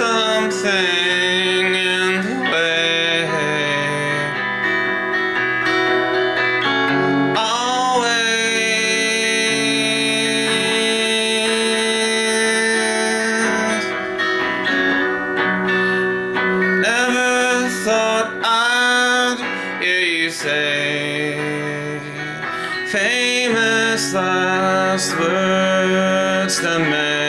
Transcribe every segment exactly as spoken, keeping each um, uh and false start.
something in the way. Always. Never thought I'd hear you say famous last words that made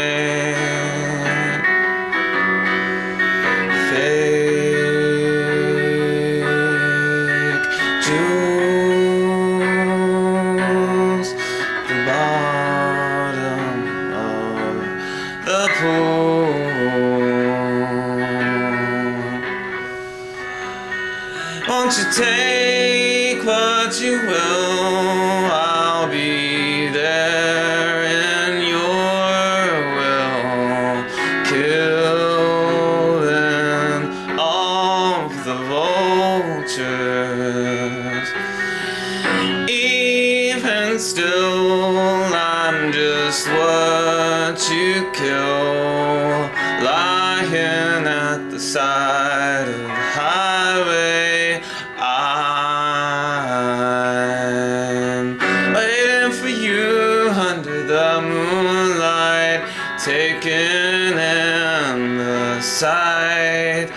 the pool. Won't you take what you will? I'll be there in your will, killing all the vultures. Even still, I'm just what you kill, lying at the side of the highway. I'm waiting for you under the moonlight, taking in the sight.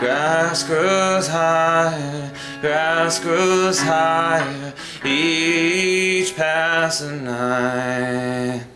Grass grows higher, grass grows higher each passing night.